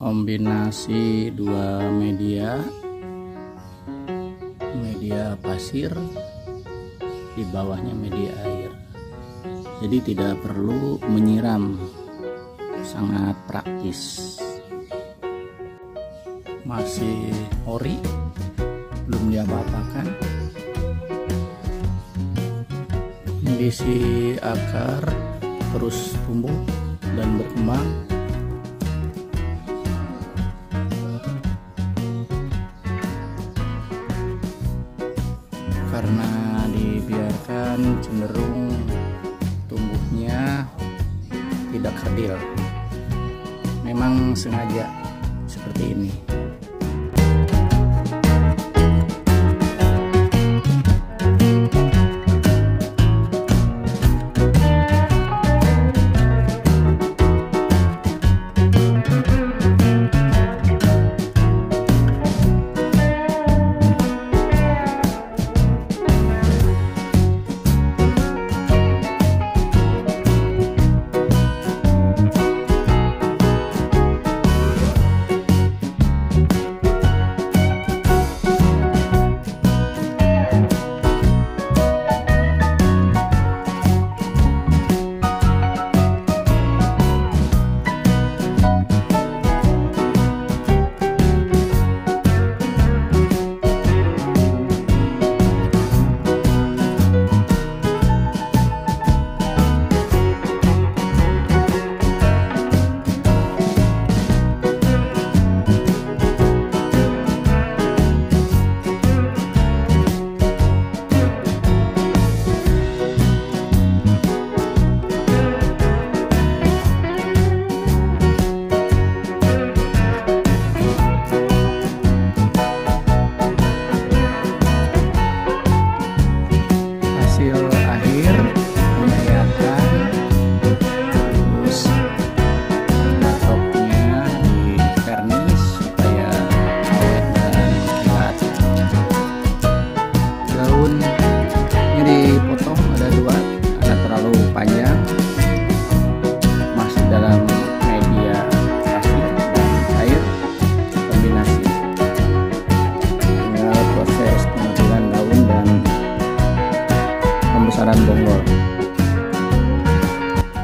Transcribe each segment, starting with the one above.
kombinasi dua media pasir, di bawahnya media air, jadi tidak perlu menyiram, sangat praktis. Masih ori, belum diapa-apakan. Diisi akar terus tumbuh dan berkembang. Karena dibiarkan cenderung tumbuhnya tidak kerdil. Memang sengaja seperti ini.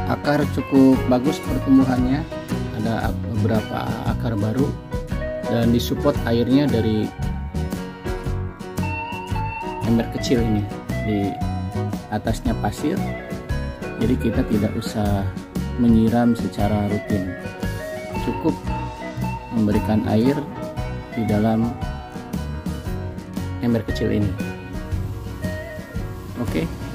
Akar cukup bagus pertumbuhannya, ada beberapa akar baru dan disupport airnya dari ember kecil ini. Di atasnya pasir, jadi kita tidak usah menyiram secara rutin, cukup memberikan air di dalam ember kecil ini. Oke.